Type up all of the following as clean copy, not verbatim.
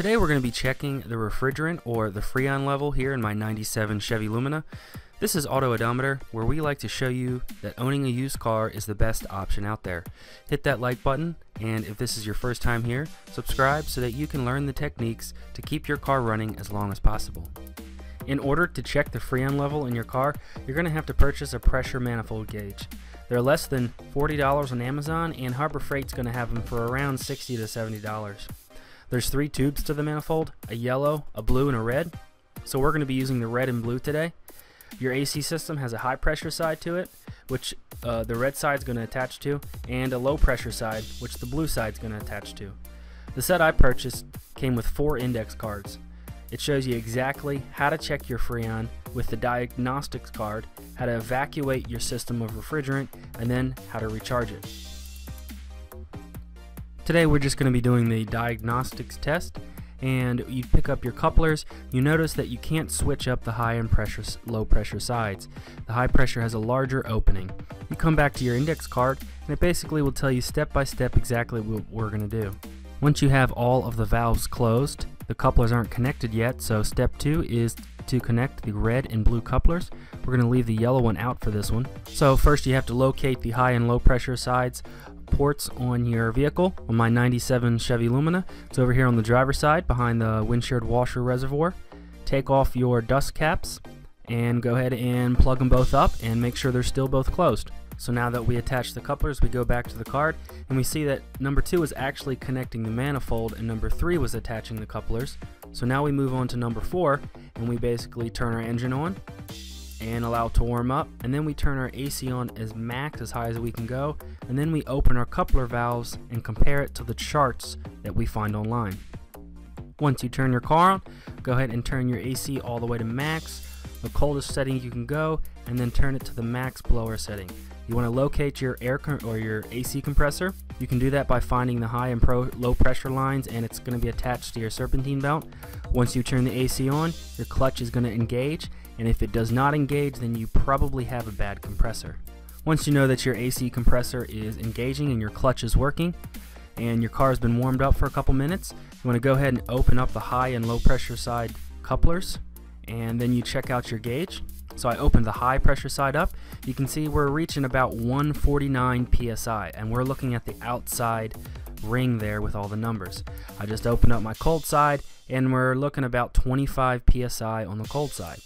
Today we're going to be checking the refrigerant or the Freon level here in my 97 Chevy Lumina. This is Autodometer, where we like to show you that owning a used car is the best option out there. Hit that like button, and if this is your first time here, subscribe so that you can learn the techniques to keep your car running as long as possible. In order to check the Freon level in your car, you're going to have to purchase a pressure manifold gauge. They're less than $40 on Amazon, and Harbor Freight's going to have them for around $60 to $70. There's three tubes to the manifold, a yellow, a blue, and a red. So we're going to be using the red and blue today. Your AC system has a high pressure side to it, which the red side's going to attach to, and a low pressure side, which the blue side's going to attach to. The set I purchased came with four index cards. It shows you exactly how to check your Freon with the diagnostics card, how to evacuate your system of refrigerant, and then how to recharge it. Today we're just going to be doing the diagnostics test, and you pick up your couplers. You notice that you can't switch up the high and low pressure sides. The high pressure has a larger opening. You come back to your index card, and it basically will tell you step by step exactly what we're going to do. Once you have all of the valves closed, the couplers aren't connected yet, so step two is to connect the red and blue couplers. We're going to leave the yellow one out for this one. So first you have to locate the high and low pressure sides ports on your vehicle. On my 97 Chevy Lumina, it's over here on the driver's side behind the windshield washer reservoir. Take off your dust caps and go ahead and plug them both up and make sure they're still both closed. So now that we attach the couplers, we go back to the card and we see that number 2 is actually connecting the manifold and number 3 was attaching the couplers. So now we move on to number 4 and we basically turn our engine on and allow it to warm up, and then we turn our AC on as max, as high as we can go, and then we open our coupler valves and compare it to the charts that we find online. Once you turn your car on, go ahead and turn your AC all the way to max, the coldest setting you can go, and then turn it to the max blower setting. You want to locate your AC compressor. You can do that by finding the high and low pressure lines, and it's going to be attached to your serpentine belt. Once you turn the AC on, your clutch is going to engage, and if it does not engage, then you probably have a bad compressor. Once you know that your AC compressor is engaging and your clutch is working, and your car has been warmed up for a couple minutes, you want to go ahead and open up the high and low pressure side couplers, and then you check out your gauge. So I opened the high pressure side up. You can see we're reaching about 149 psi, and we're looking at the outside ring there with all the numbers. I just opened up my cold side, and we're looking about 25 psi on the cold side.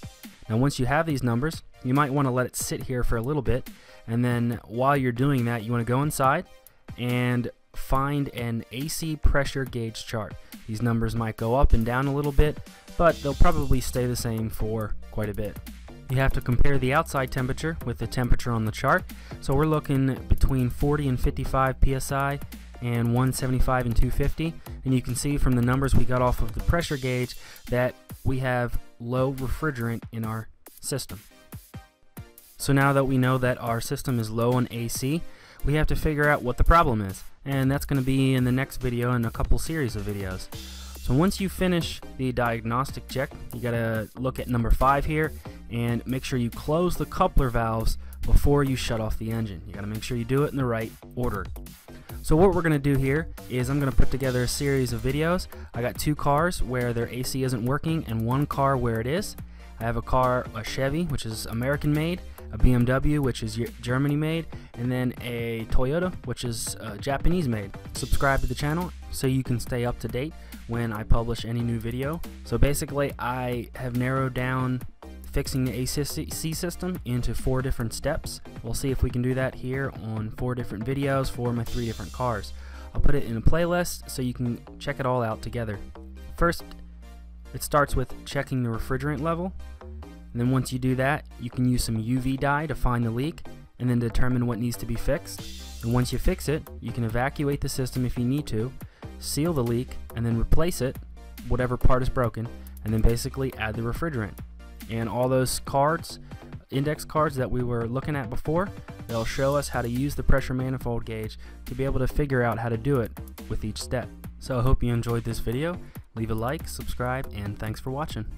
Now once you have these numbers, you might want to let it sit here for a little bit, and then while you're doing that, you want to go inside and find an AC pressure gauge chart. These numbers might go up and down a little bit, but they'll probably stay the same for quite a bit. You have to compare the outside temperature with the temperature on the chart. So we're looking between 40 and 55 psi and 175 and 250. And you can see from the numbers we got off of the pressure gauge that we have low refrigerant in our system. So now that we know that our system is low on AC, we have to figure out what the problem is. And that's going to be in the next video and a couple series of videos. So once you finish the diagnostic check, you got to look at number 5 here and make sure you close the coupler valves before you shut off the engine. You got to make sure you do it in the right order. So what we're going to do here is I'm going to put together a series of videos. I got 2 cars where their AC isn't working and 1 car where it is. I have a Chevy, which is American made, a BMW, which is Germany made, and then a Toyota, which is Japanese made. Subscribe to the channel so you can stay up to date when I publish any new video. So basically I have narrowed down fixing the AC system into 4 different steps. We'll see if we can do that here on 4 different videos for my 3 different cars. I'll put it in a playlist so you can check it all out together. First, it starts with checking the refrigerant level. And then once you do that, you can use some UV dye to find the leak and then determine what needs to be fixed. And once you fix it, you can evacuate the system if you need to, seal the leak, and then replace it, whatever part is broken, and then basically add the refrigerant. And all those cards, index cards that we were looking at before, they'll show us how to use the pressure manifold gauge to be able to figure out how to do it with each step. So I hope you enjoyed this video. Leave a like, subscribe, and thanks for watching.